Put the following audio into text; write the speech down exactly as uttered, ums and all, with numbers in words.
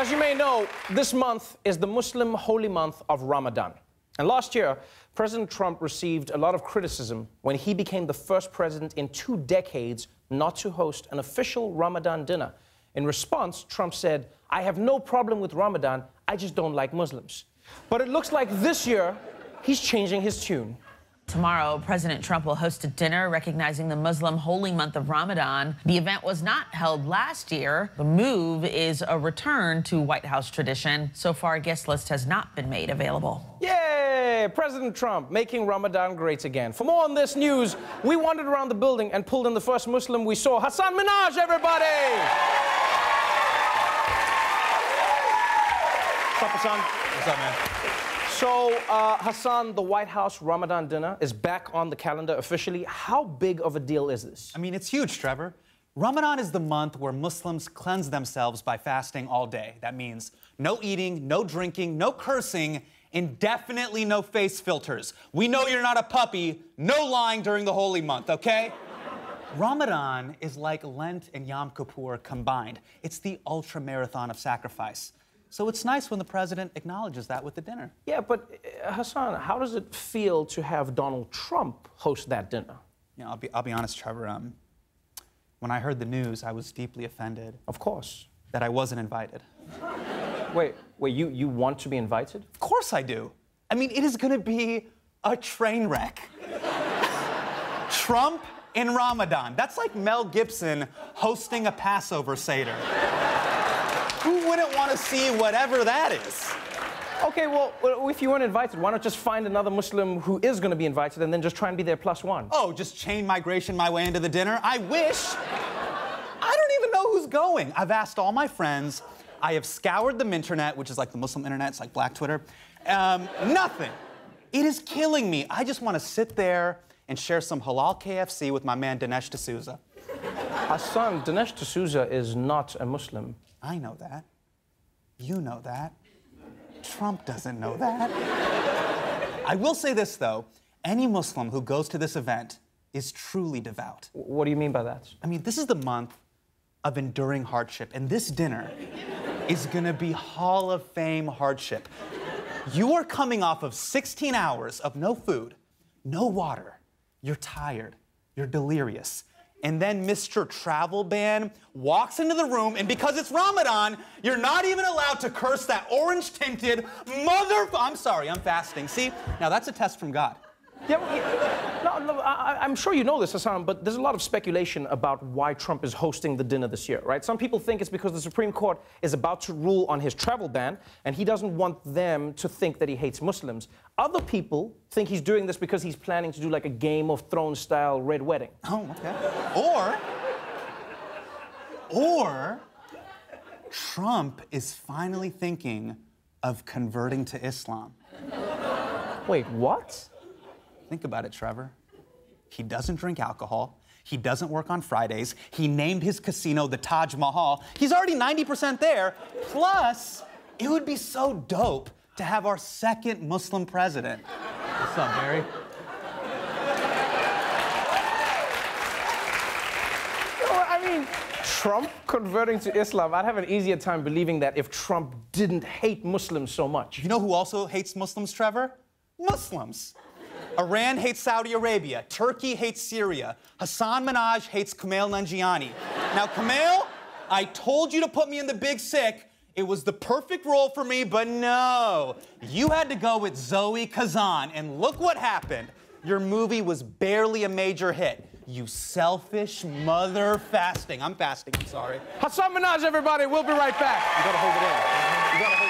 As you may know, this month is the Muslim holy month of Ramadan. And last year, President Trump received a lot of criticism when he became the first president in two decades not to host an official Ramadan dinner. In response, Trump said, "I have no problem with Ramadan, I just don't like Muslims." But it looks like this year, he's changing his tune. Tomorrow, President Trump will host a dinner recognizing the Muslim holy month of Ramadan. The event was not held last year. The move is a return to White House tradition. So far, a guest list has not been made available. Yay! President Trump making Ramadan great again. For more on this news, we wandered around the building and pulled in the first Muslim we saw, Hasan Minhaj, everybody! What's up, Hasan? What's up, man? So, uh, Hasan, the White House Ramadan dinner is back on the calendar officially. How big of a deal is this? I mean, it's huge, Trevor. Ramadan is the month where Muslims cleanse themselves by fasting all day. That means no eating, no drinking, no cursing, and definitely no face filters. We know you're not a puppy. No lying during the holy month, okay? Ramadan is like Lent and Yom Kippur combined. It's the ultra-marathon of sacrifice. So it's nice when the president acknowledges that with the dinner. Yeah, but uh, Hasan, how does it feel to have Donald Trump host that dinner? You know, I'll be, I'll be honest, Trevor. Um, when I heard the news, I was deeply offended. Of course. That I wasn't invited. Wait, wait, you, you want to be invited? Of course I do. I mean, it is going to be a train wreck. Trump in Ramadan. That's like Mel Gibson hosting a Passover Seder. Who wouldn't want to see whatever that is? Okay, well, if you weren't invited, why not just find another Muslim who is going to be invited and then just try and be their plus one? Oh, just chain migration my way into the dinner? I wish. I don't even know who's going. I've asked all my friends. I have scoured the internet, which is like the Muslim internet. It's like black Twitter. Um, nothing. It is killing me. I just want to sit there and share some halal K F C with my man Dinesh D'Souza. Hasan, Dinesh D'Souza is not a Muslim. I know that. You know that. Trump doesn't know that. I will say this, though. Any Muslim who goes to this event is truly devout. What do you mean by that? I mean, this is the month of enduring hardship, and this dinner is gonna be Hall of Fame hardship. You are coming off of sixteen hours of no food, no water. You're tired. You're delirious. And then Mister Travel Ban walks into the room, and because it's Ramadan, you're not even allowed to curse that orange-tinted mother... I'm sorry, I'm fasting. See? Now, that's a test from God. Yeah, well, yeah. No, no, I, I'm sure you know this, Hasan, but there's a lot of speculation about why Trump is hosting the dinner this year, right? Some people think it's because the Supreme Court is about to rule on his travel ban, and he doesn't want them to think that he hates Muslims. Other people think he's doing this because he's planning to do, like, a Game of Thrones-style red wedding. Oh, okay. Or... Or... Trump is finally thinking of converting to Islam. Wait, what? Think about it, Trevor. He doesn't drink alcohol. He doesn't work on Fridays. He named his casino the Taj Mahal. He's already ninety percent there. Plus, it would be so dope to have our second Muslim president. What's up, Barry? Well, I mean, Trump converting to Islam, I'd have an easier time believing that if Trump didn't hate Muslims so much. You know who also hates Muslims, Trevor? Muslims. Iran hates Saudi Arabia. Turkey hates Syria. Hasan Minhaj hates Kamel Nanjiani. Now, Kamel, I told you to put me in the big sick. It was the perfect role for me, but no. You had to go with Zoe Kazan, and look what happened. Your movie was barely a major hit. You selfish mother fasting. I'm fasting, I'm sorry. Hasan Minhaj, everybody. We'll be right back. You gotta hold it in. You gotta hold it in.